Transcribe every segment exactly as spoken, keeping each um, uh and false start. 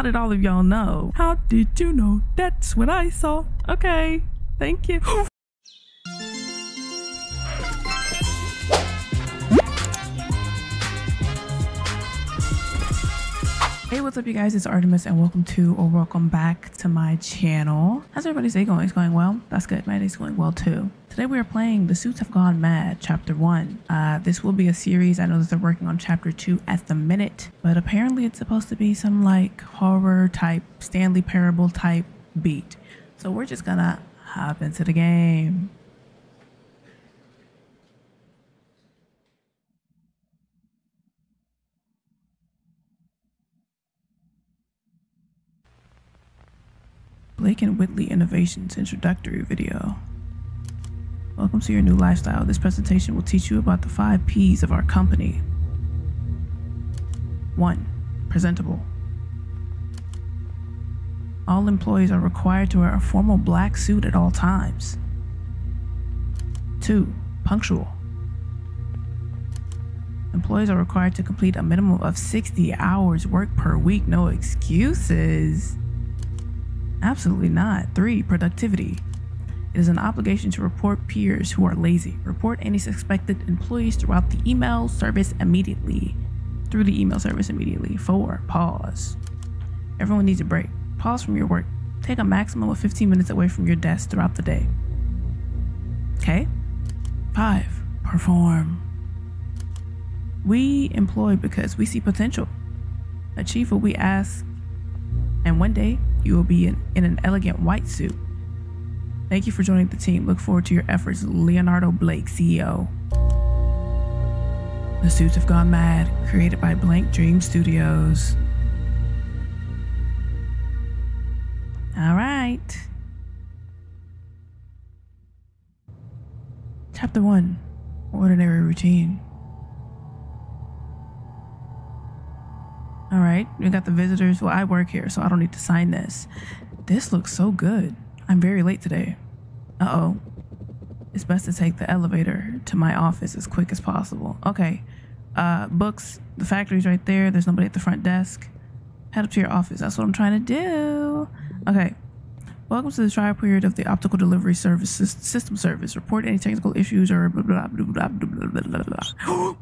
How did all of y'all know? How did you know? That's what I saw. Okay, thank you. Hey, what's up you guys, it's Artemis and welcome to or welcome back to my channel. How's everybody's day going? It's going well? That's good. My day's going well too. Today we are playing The Suits Have Gone Mad, Chapter one. Uh, this will be a series. I know that they're working on Chapter two at the minute, but apparently it's supposed to be some like horror type, Stanley Parable type beat. So we're just gonna hop into the game. Blake and Whitley Innovations introductory video. Welcome to your new lifestyle. This presentation will teach you about the five P's of our company. One, presentable. All employees are required to wear a formal black suit at all times. Two, punctual. Employees are required to complete a minimum of sixty hours work per week. No excuses. Absolutely not. Three, productivity. It is an obligation to report peers who are lazy. Report any suspected employees throughout the email service immediately. Through the email service immediately. Four, pause. Everyone needs a break. Pause from your work. Take a maximum of fifteen minutes away from your desk throughout the day. Okay? Five, perform. We employ because we see potential. Achieve what we ask, and one day, you will be in, in an elegant white suit. Thank you for joining the team. Look forward to your efforts. Leonardo Blake, C E O. The Suits Have Gone Mad, created by Blank Dream Studios. All right. Chapter one, ordinary routine. All right, we got the visitors. Well, I work here, so I don't need to sign this. This looks so good. I'm very late today. Uh-oh. It's best to take the elevator to my office as quick as possible. Okay. Uh, books. The factory's right there. There's nobody at the front desk. Head up to your office. That's what I'm trying to do. Okay. Welcome to the trial period of the Optical Delivery Services System service. Report any technical issues or blah, blah, blah, blah, blah, blah, blah, blah.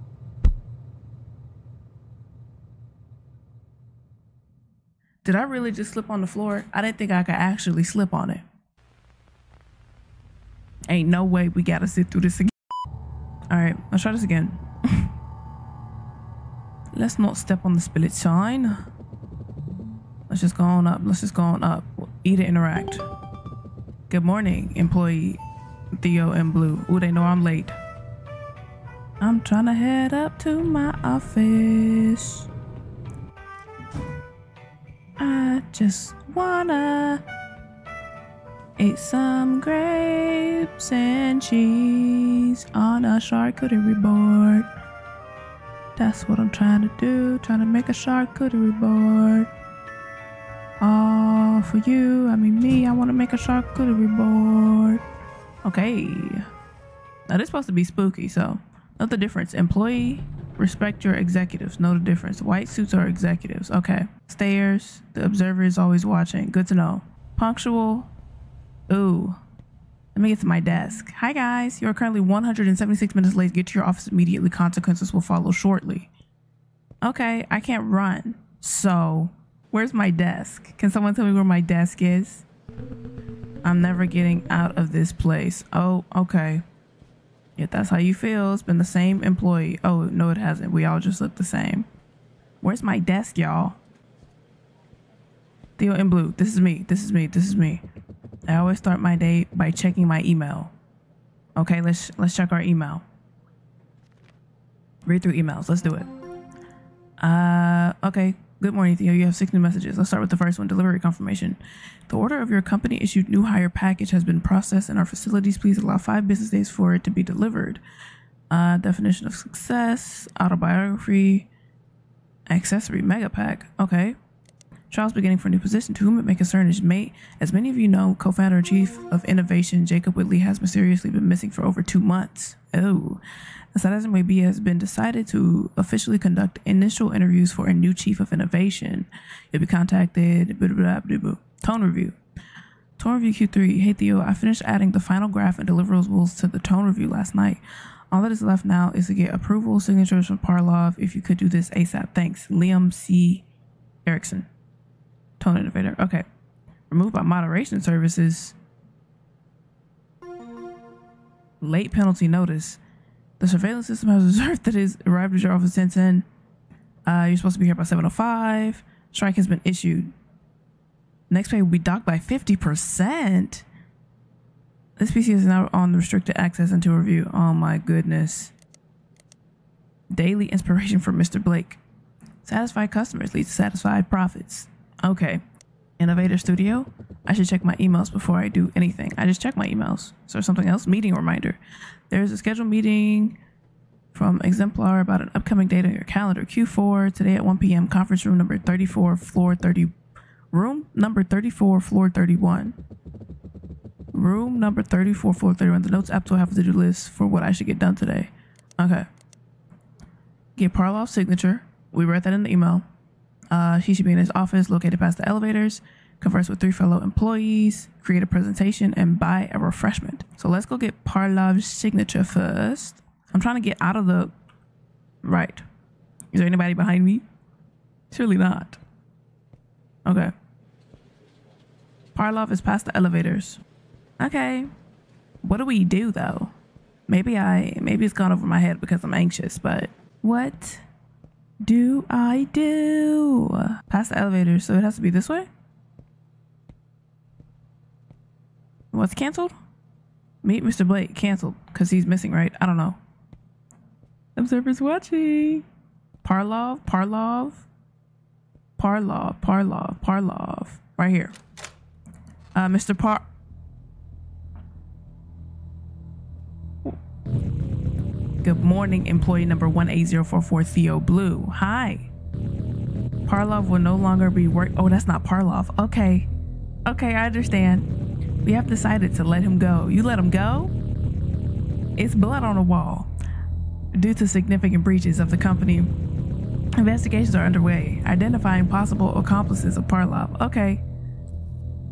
Did I really just slip on the floor? I didn't think I could actually slip on it. Ain't no way we gotta sit through this again. All right, let's try this again. Let's not step on the spillage sign. Let's just go on up. Let's just go on up. E to interact. Good morning, employee Theo and Blue. Ooh, they know I'm late. I'm trying to head up to my office. I just wanna eat some grapes and cheese on a charcuterie board. That's what I'm trying to do, trying to make a charcuterie board. Oh, for you, I mean me, I wanna make a charcuterie board. Okay. Now this is supposed to be spooky, so note the difference. Employee, respect your executives. Know the difference. White suits are executives. Okay. Stairs. The observer is always watching. Good to know. Punctual. Ooh. Let me get to my desk. Hi, guys. You are currently one hundred seventy-six minutes late. Get to your office immediately. Consequences will follow shortly. Okay. I can't run. So, where's my desk? Can someone tell me where my desk is? I'm never getting out of this place. Oh, okay. If that's how you feel, it's been the same employee. Oh, no, it hasn't. We all just look the same. Where's my desk, y'all? Theo and Blue, this is me. This is me. This is me. I always start my day by checking my email. Okay, let's let's check our email. Read through emails. Let's do it. Uh, okay. Good morning, Theo. You have six new messages. Let's start with the first one, delivery confirmation. The order of your company-issued new hire package has been processed in our facilities. Please allow five business days for it to be delivered. Uh, definition of success, autobiography, accessory, mega pack. Okay. Trials beginning for a new position to whom it may concern is mate. As many of you know, co-founder and chief of innovation Jacob Whitley has mysteriously been missing for over two months. Oh. Aside as it may be, has been decided to officially conduct initial interviews for a new chief of innovation. You'll be contacted. Blah, blah, blah, blah. Tone review. Tone review Q three. Hey Theo, I finished adding the final graph and deliverables to the tone review last night. All that is left now is to get approval signatures from Parlov. If you could do this ASAP. Thanks. Liam C. Erickson. Tone innovator. Okay. Removed by moderation services. Late penalty notice. The surveillance system has observed that it has arrived at your office ten ten. Uh, you're supposed to be here by seven oh five. Strike has been issued. Next pay will be docked by fifty percent. This P C is now on restricted access until review. Oh my goodness. Daily inspiration for Mister Blake. Satisfied customers leads to satisfied profits. Okay. Innovator Studio. I should check my emails before I do anything. I just check my emails. Is there something else? Meeting reminder. There's a scheduled meeting from Exemplar about an upcoming date on your calendar. Q four today at one P M Conference room number thirty-four, floor thirty. Room number thirty-four, floor thirty-one. Room number thirty-four, floor thirty-one. The notes app to have a to-do list for what I should get done today. Okay. Get Parlov's signature. We read that in the email. Uh, she should be in his office, located past the elevators. Converse with three fellow employees. Create a presentation and buy a refreshment. So let's go get Parlov's signature first. I'm trying to get out of the... Right. Is there anybody behind me? Surely not. Okay. Parlov is past the elevators. Okay. What do we do though? Maybe I... Maybe it's gone over my head because I'm anxious, but... What... do I do? Past the elevator, so it has to be this way? What's canceled? Meet Mister Blake, canceled, because he's missing, right? I don't know. Observers watching. Parlov, Parlov, Parlov, Parlov, Parlov. Right here. Uh, Mister Par... Good morning, employee number one eight zero four four, Theo Blue. Hi. Parlov will no longer be work. Oh, that's not Parlov. Okay. Okay, I understand. We have decided to let him go. You let him go? It's blood on the wall. Due to significant breaches of the company, investigations are underway, identifying possible accomplices of Parlov. Okay.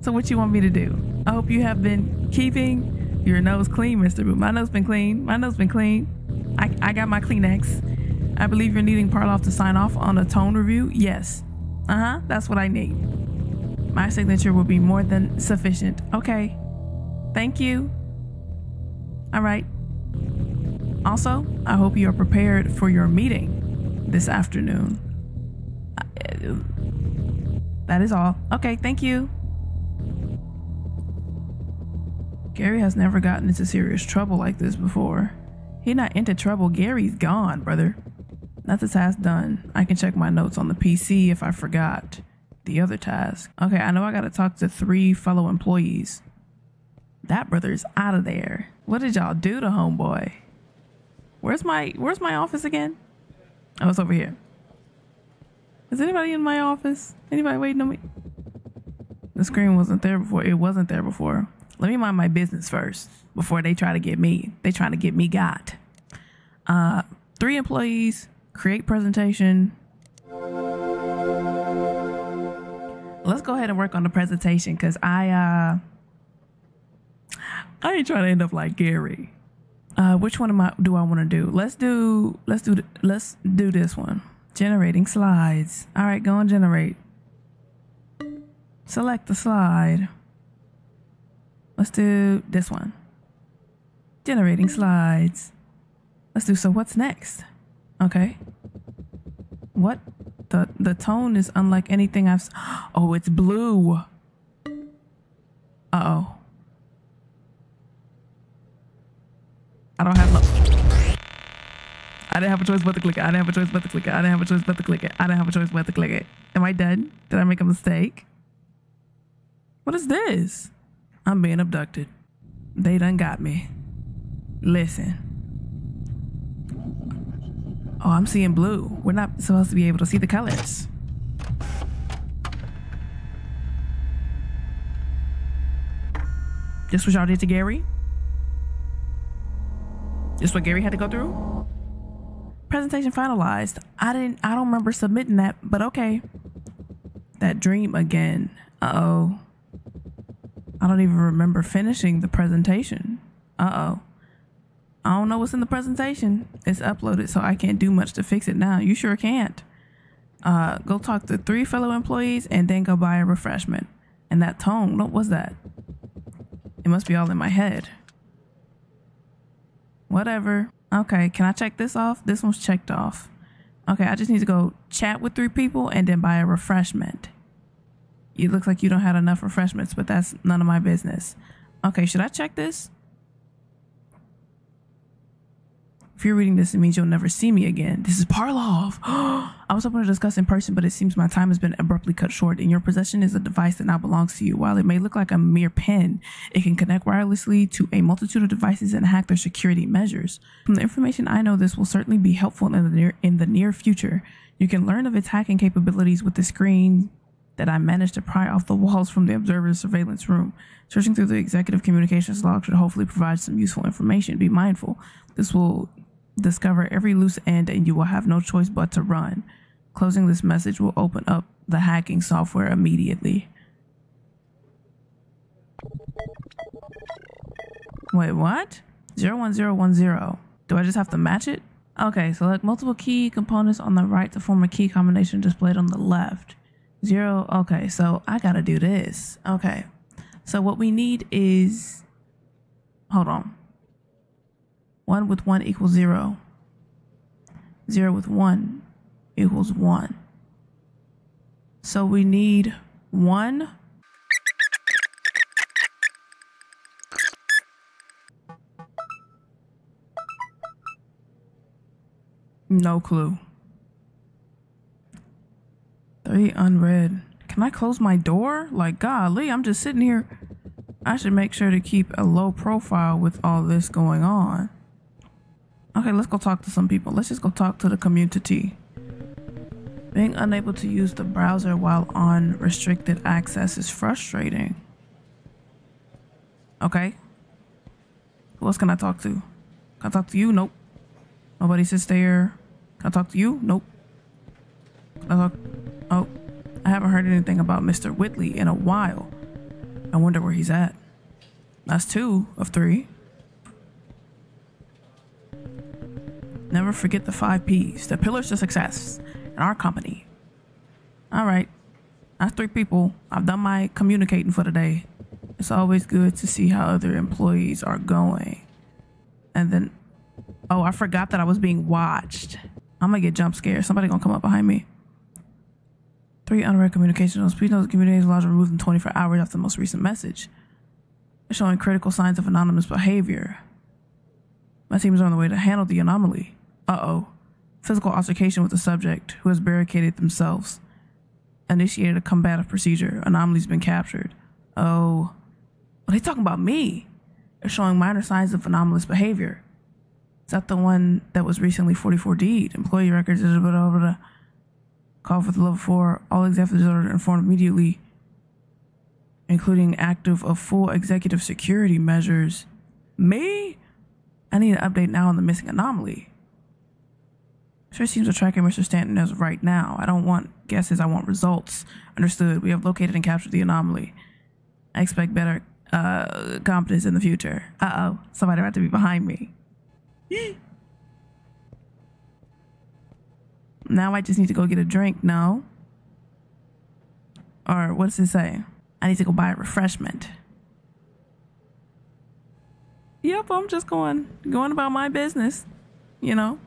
So what you want me to do? I hope you have been keeping your nose clean, Mister Blue. My nose been clean. My nose been clean. I, I got my Kleenex. I believe you're needing Parlov to sign off on a tone review. Yes. Uh-huh. That's what I need. My signature will be more than sufficient. Okay. Thank you. All right. Also, I hope you are prepared for your meeting this afternoon. That is all. Okay. Thank you. Gary has never gotten into serious trouble like this before. He's not into trouble. Gary's gone, brother. That's the task done. I can check my notes on the P C if I forgot the other task. Okay, I know I gotta talk to three fellow employees. That brother's out of there. What did y'all do to homeboy? Where's my where's my office again? Oh, it's over here. Is anybody in my office? Anybody waiting on me? The screen wasn't there before. It wasn't there before. Let me mind my business first before they try to get me. They trying to get me got. Uh, three employees, create presentation. Let's go ahead and work on the presentation because I, uh, I ain't trying to end up like Gary. Uh, which one am I, do I want to do? Let's do, let's do, let's do this one. Generating slides. All right, go and generate. Select the slide. Let's do this one. Generating slides. Let's do, so what's next? Okay. What? The the tone is unlike anything I've... Oh, it's blue. Uh-oh. I don't have... No I didn't have a choice but to click it. I didn't have a choice but to click it. I didn't have a choice but to click it. I didn't have a choice but to click it. Am I done? Did I make a mistake? What is this? I'm being abducted. They done got me. Listen. Oh, I'm seeing blue. We're not supposed to be able to see the colors. This what y'all did to Gary? This what Gary had to go through? Presentation finalized. I didn't, I don't remember submitting that, but okay. That dream again. Uh-oh. I don't even remember finishing the presentation. Uh-oh. I don't know what's in the presentation. It's uploaded, so I can't do much to fix it now. You sure can't. Uh, go talk to three fellow employees and then go buy a refreshment. And that tone, what was that? It must be all in my head. Whatever. Okay, can I check this off? This one's checked off. Okay, I just need to go chat with three people and then buy a refreshment. It looks like you don't have enough refreshments, but that's none of my business. Okay, should I check this? If you're reading this, it means you'll never see me again. This is Parlov. I was hoping to discuss in person, but it seems my time has been abruptly cut short. In your possession is a device that now belongs to you. While it may look like a mere pen, it can connect wirelessly to a multitude of devices and hack their security measures. From the information I know, this will certainly be helpful in the near, in the near future. You can learn of its hacking capabilities with the screen that I managed to pry off the walls from the observer's surveillance room. Searching through the executive communications log should hopefully provide some useful information. Be mindful. This will discover every loose end and you will have no choice but to run. Closing this message will open up the hacking software immediately. Wait, what? zero one zero one zero. Do I just have to match it? Okay, select multiple key components on the right to form a key combination displayed on the left. Zero, okay, so I gotta do this. Okay, so what we need is, hold on. One with one equals zero. Zero with one equals one. So we need one. No clue. Three unread. Can I close my door? Like, golly, I'm just sitting here. I should make sure to keep a low profile with all this going on. Okay, let's go talk to some people. Let's just go talk to the community. Being unable to use the browser while on restricted access is frustrating. Okay. Who else can I talk to? Can I talk to you? Nope. Nobody sits there. Can I talk to you? Nope. Can I talk? Oh, I haven't heard anything about Mister Whitley in a while. I wonder where he's at. That's two of three. Never forget the five P's, the pillars to success in our company. All right, that's three people. I've done my communicating for the day. It's always good to see how other employees are going. And then, oh, I forgot that I was being watched. I'm gonna get jump scared. Somebody gonna come up behind me. Three unread communications. Please note the communications log removed in twenty-four hours after the most recent message. It's showing critical signs of anonymous behavior. My team is on the way to handle the anomaly. Uh-oh. Physical altercation with the subject, who has barricaded themselves. Initiated a combative procedure. Anomaly's been captured. Oh. Are they talking about me? They're showing minor signs of anomalous behavior. Is that the one that was recently forty-four D'd? Employee records, blah, blah, blah. Call for the level four. All executives are informed immediately, including active of full executive security measures. Me? I need an update now on the missing anomaly. Sure seems to tracking Mister Stanton as of right now. I don't want guesses, I want results. Understood. We have located and captured the anomaly. I expect better uh, competence in the future. Uh-oh. Somebody about to be behind me. Now I just need to go get a drink, no? Or what does it say? I need to go buy a refreshment. Yep, I'm just going, going about my business, you know.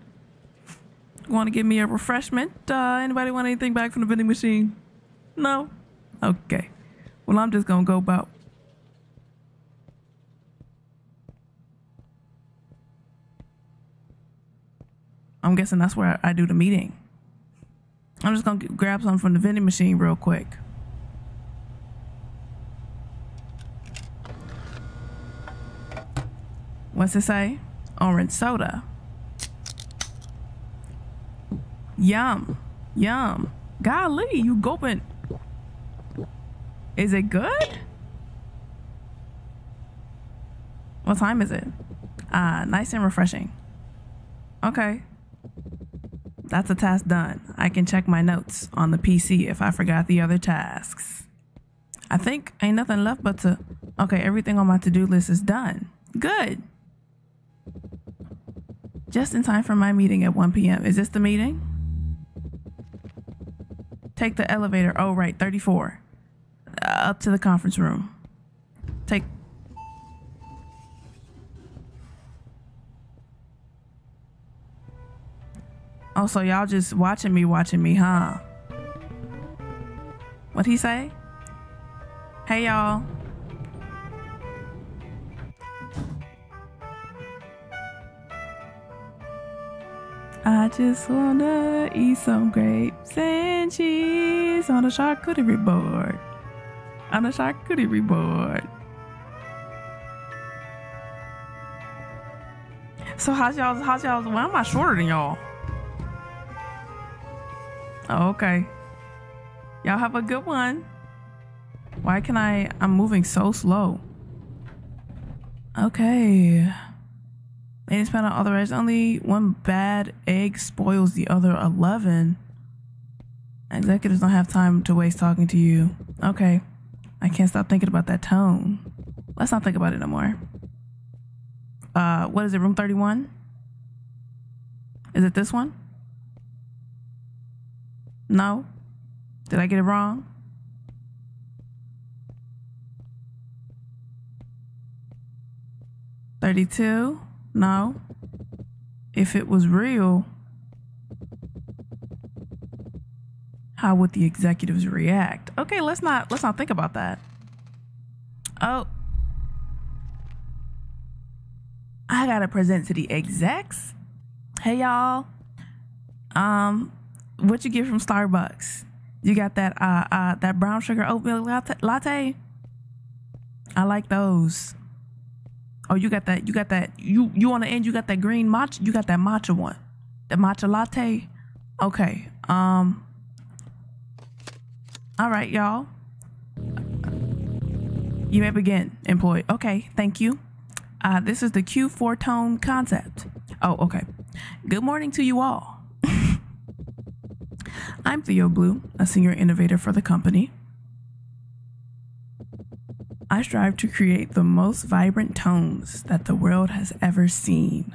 Want to give me a refreshment? Uh, anybody want anything back from the vending machine? No? Okay. Well, I'm just going to go about. I'm guessing that's where I do the meeting. I'm just going to grab something from the vending machine real quick. What's it say? Orange soda. Yum. Yum. Golly, you gulping. Is it good? What time is it? Ah, uh, nice and refreshing. Okay. That's a task done. I can check my notes on the P C if I forgot the other tasks. I think ain't nothing left but to... Okay, everything on my to-do list is done. Good. Just in time for my meeting at one p m Is this the meeting? Take the elevator. Oh, right. thirty-four. Uh, up to the conference room. Take... Oh, so y'all just watching me, watching me, huh? What'd he say? Hey, y'all. I just wanna eat some grapes and cheese on a charcuterie board. On a charcuterie board. So how's y'all, how's y'all, why am I shorter than y'all? Oh, okay. Y'all have a good one. Why can I... I'm moving so slow. Okay. They spent on all the rights. Only one bad egg spoils the other eleven. Executives don't have time to waste talking to you. Okay. I can't stop thinking about that tone. Let's not think about it no more. Uh, what is it? Room thirty-one? Is it this one? No? Did I get it wrong? thirty-two? No. If it was real, how would the executives react? Okay, let's not let's not think about that. Oh. I gotta present to the execs. Hey y'all. Um What you get from Starbucks? You got that uh, uh, that brown sugar oat milk latte? I like those. Oh, you got that. You got that. You you on the end. You got that green matcha. You got that matcha one. The matcha latte. Okay. Um. All right, y'all. You may begin, employee. Okay. Thank you. Uh, this is the Q four tone concept. Oh, okay. Good morning to you all. I'm Theo Blue, a senior innovator for the company. I strive to create the most vibrant tones that the world has ever seen.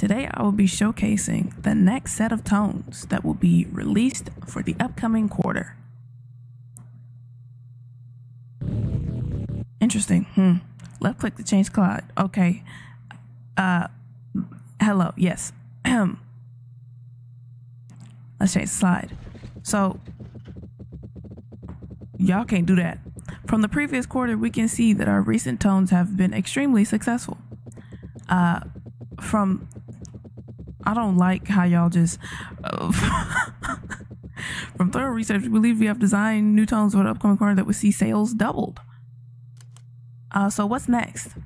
Today, I will be showcasing the next set of tones that will be released for the upcoming quarter. Interesting. Hmm. Left click to change cloud. Okay. Uh, hello. Yes. Ahem. Let's change the slide. So, y'all can't do that. From the previous quarter, we can see that our recent tones have been extremely successful. Uh, from, I don't like how y'all just, uh, from thorough research, we believe we have designed new tones for the upcoming quarter that would see sales doubled. Uh, so what's next?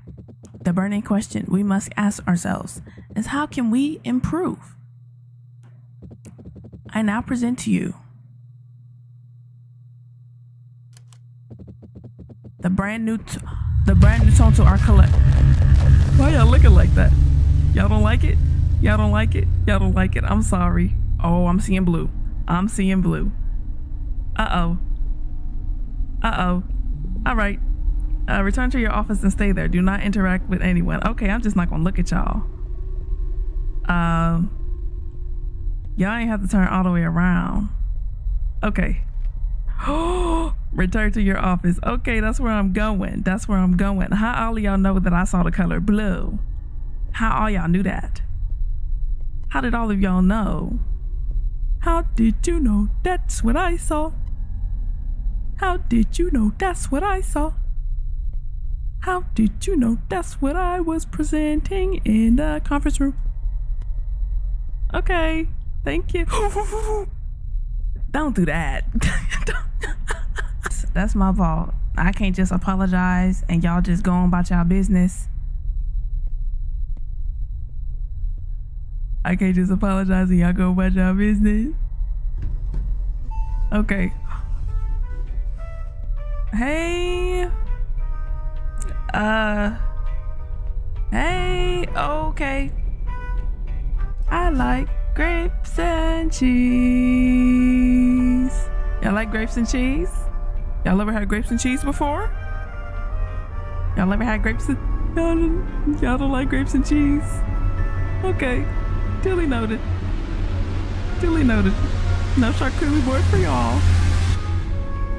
The burning question we must ask ourselves is how can we improve? I now present to you the brand new, t the brand new tone to our collect. Why y'all looking like that? Y'all don't like it? Y'all don't like it? Y'all don't like it? I'm sorry. Oh, I'm seeing blue. I'm seeing blue. Uh-oh. Uh-oh. All right. Uh, return to your office and stay there. Do not interact with anyone. Okay, I'm just not gonna look at y'all. Um. Y'all ain't have to turn all the way around. Okay. Return to your office. Okay, that's where I'm going. That's where I'm going. How all of y'all know that I saw the color blue? How all y'all knew that? How did all of y'all know? How did you know that's what I saw? How did you know that's what I saw? How did you know that's what I was presenting in the conference room? Okay. Thank you. Don't do that. That's my fault. I can't just apologize and y'all just go on about y'all business. I can't just apologize and y'all go about y'all business. Okay. Hey. Uh. Hey, okay. I like grapes and cheese. Y'all like grapes and cheese? Y'all ever had grapes and cheese before? Y'all ever had grapes and... Y'all don't, y'all don't like grapes and cheese? Okay. Duly noted. Duly noted. No charcuterie board for y'all.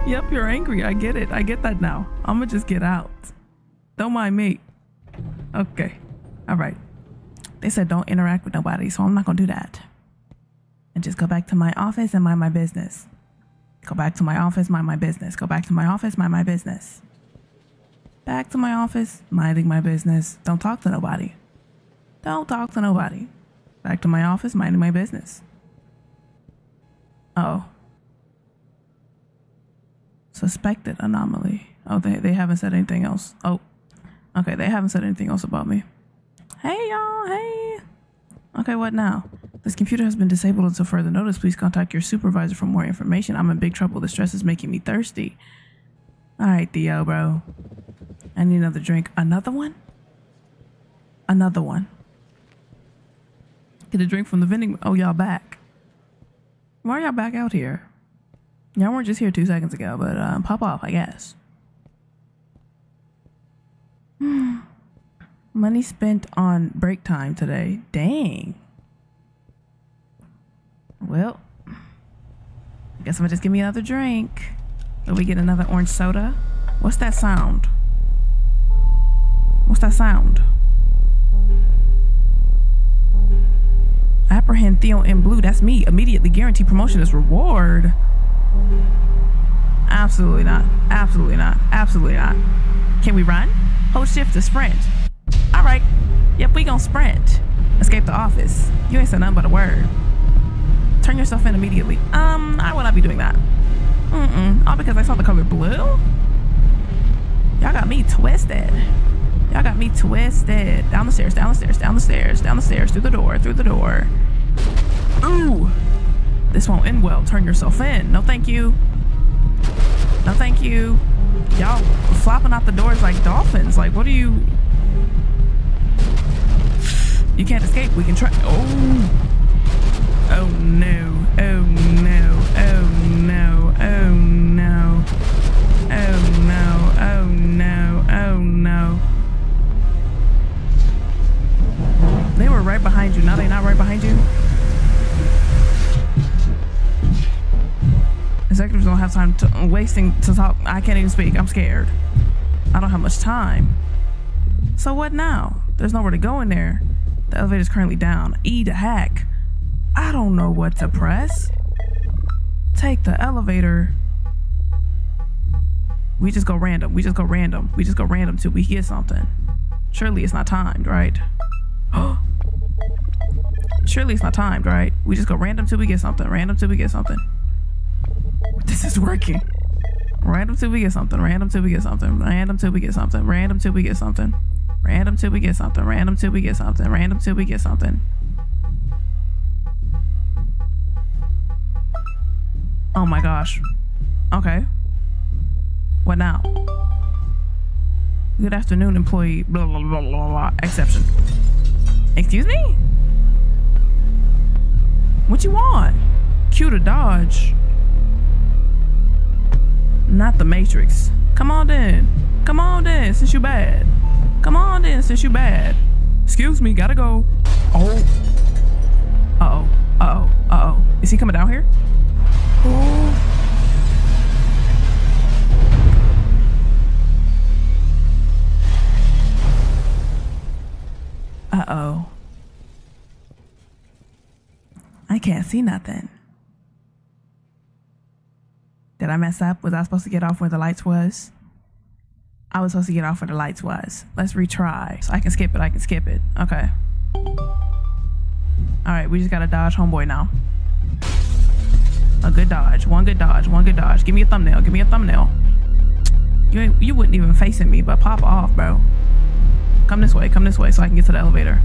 Yep, you're angry. I get it. I get that now. I'm gonna just get out. Don't mind me. Okay. All right. They said don't interact with nobody, so I'm not gonna do that. And just go back to my office and mind my business. Go back to my office, mind my business. Go back to my office, mind my business. Back to my office, minding my business. Don't talk to nobody. Don't talk to nobody. Back to my office, minding my business. Oh. Suspected anomaly. Oh, they, they haven't said anything else. Oh, okay. They haven't said anything else about me. Hey, y'all. Hey. Okay, what now? This computer has been disabled until further notice. Please contact your supervisor for more information. I'm in big trouble. The stress is making me thirsty. All right, Theo, bro. I need another drink. Another one? Another one. Get a drink from the vending. Oh, y'all back. Why are y'all back out here? Y'all weren't just here two seconds ago, but um, pop off, I guess. Money spent on break time today. Dang. Well, I guess I'm gonna just give me another drink. Will we get another orange soda? What's that sound? What's that sound? Apprehend Theo and Blue. That's me. Immediately guarantee promotion as reward. Absolutely not. Absolutely not. Absolutely not. Can we run? Hold shift to sprint. All right. Yep, we gonna sprint. Escape the office. You ain't said nothing but a word. Turn yourself in immediately. Um, I will not be doing that. Mm-mm. All because I saw the color blue? Y'all got me twisted. Y'all got me twisted. Down the stairs, down the stairs, down the stairs, down the stairs, through the door, through the door. Ooh. This won't end well. Turn yourself in. No, thank you. No, thank you. Y'all flopping out the doors like dolphins. Like, what are you? You can't escape. We can try. Oh. Oh, no. Oh, no. Oh, no. Oh, no. Oh, no. Oh, no. Oh, no. They were right behind you. Now they're not right behind you. Executives don't have time to I'm wasting to talk. I can't even speak. I'm scared. I don't have much time. So what now? There's nowhere to go in there. The elevator's currently down. E to hack. I don't know what to press. Take the elevator. We just go random. We just go random. We just go random till we hear something. Surely it's not timed, right? Surely it's not timed, right? We just go random till we get something. Random till we get something. This is working. Random till we get something. Random till we get something. Random till we get something. Random till we get something. Random till we get something. Random till we get something. Random till we get something. Oh my gosh. Okay. What now? Good afternoon, employee. Blah blah blah blah blah. Exception. Excuse me? What you want? Cue to dodge. Not the Matrix. Come on then. Come on then, since you bad. Come on then, since you bad. Excuse me, gotta go. Oh. Uh-oh. Uh-oh. Uh-oh. Is he coming down here? Oh. Uh-oh. I can't see nothing. Did I mess up? Was I supposed to get off where the lights was? I was supposed to get off where the lights was. Let's retry. So I can skip it. I can skip it. Okay. All right. We just got to dodge homeboy now. A good dodge. One good dodge. One good dodge. Give me a thumbnail. Give me a thumbnail. You ain't, you wouldn't even face at me, but pop off, bro. Come this way. Come this way so I can get to the elevator.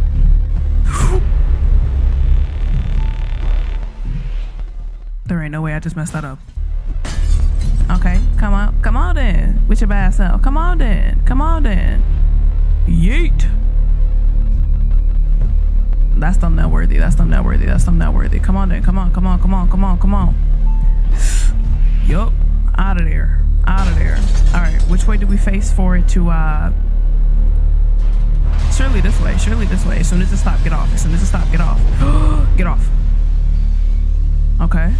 There ain't no way I just messed that up. Okay, come on, come on in with your bad self. Come on in, come on in. Yeet. That's thumbnail worthy. That's thumbnail worthy. That's thumbnail worthy. Come on then. Come on. Come on. Come on. Come on. Come on. Yup. Out of there. Out of there. All right. Which way do we face for it to, uh, surely this way. Surely this way. As soon as it stops, get off. As soon as it stops, get off. Get off. Okay.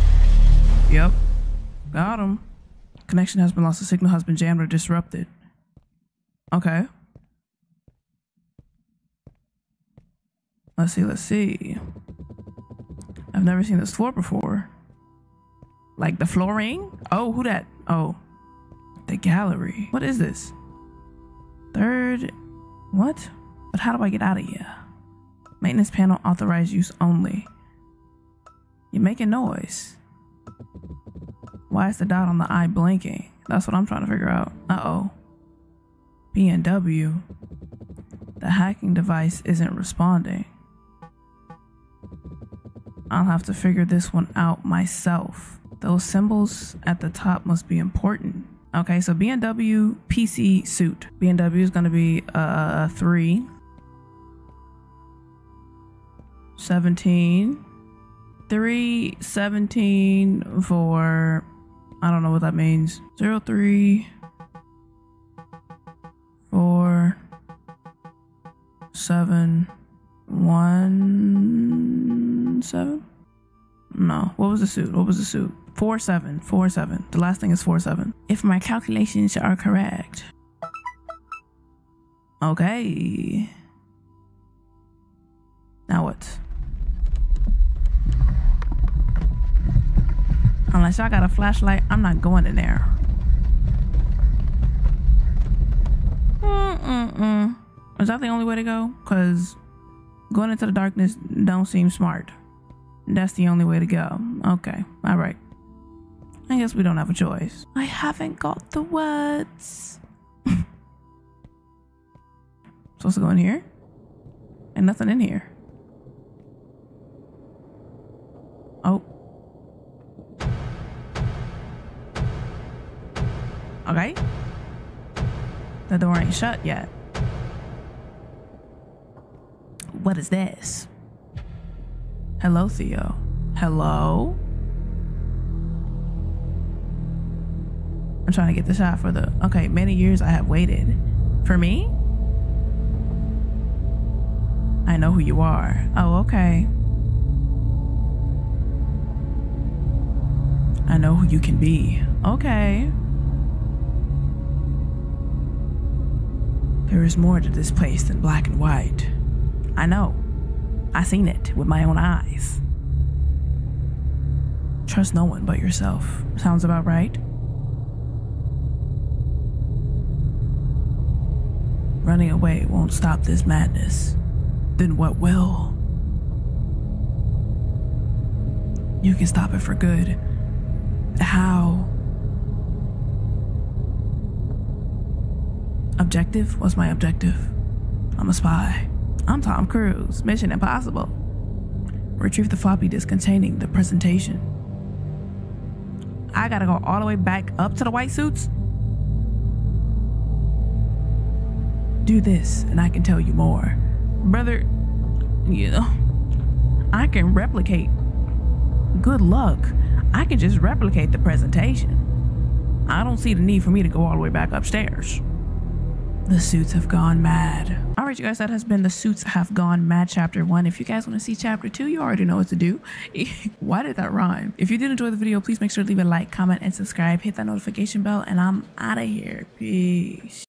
Yep. Got him. Connection has been lost. The signal has been jammed or disrupted. Okay. Let's see, let's see. I've never seen this floor before. Like the flooring? Oh, who that? Oh, the gallery. What is this? Third, what? But how do I get out of here? Maintenance panel, authorized use only. You're making noise. Why is the dot on the eye blinking? That's what I'm trying to figure out. Uh-oh. B and W. The hacking device isn't responding. I'll have to figure this one out myself. Those symbols at the top must be important. Okay, so B and W P C suit. B and W is gonna be uh, three. seventeen. Three, seventeen, four. I don't know what that means. Zero, three, four, seven, one, seven? No, what was the suit? What was the suit? Four seven, four seven. The last thing is four seven. If my calculations are correct. Okay. Now what? Unless y'all got a flashlight, I'm not going in there. Mm-mm-mm. Is that the only way to go? Cause going into the darkness don't seem smart. That's the only way to go. Okay, all right. I guess we don't have a choice. I haven't got the words. Supposed to go in here? Ain't nothing in here. Oh. Okay. The door ain't shut yet. What is this? Hello, Theo. Hello? I'm trying to get the shot for the... Okay, many years I have waited. For me? I know who you are. Oh, okay. I know who you can be. Okay. There is more to this place than black and white. I know. I seen it with my own eyes. Trust no one but yourself. Sounds about right. Running away won't stop this madness. Then what will? You can stop it for good. How? Objective? What's my objective? I'm a spy. I'm Tom Cruise, Mission Impossible. Retrieve the floppy disk containing the presentation. I gotta go all the way back up to the white suits? Do this and I can tell you more. Brother, you know, I can replicate. Good luck. I can just replicate the presentation. I don't see the need for me to go all the way back upstairs. The Suits Have Gone Mad. All right, you guys, that has been The Suits Have Gone Mad chapter one. If you guys want to see chapter two, you already know what to do. Why did that rhyme? If you did enjoy the video, please make sure to leave a like, comment, and subscribe. Hit that notification bell, and I'm out of here. Peace.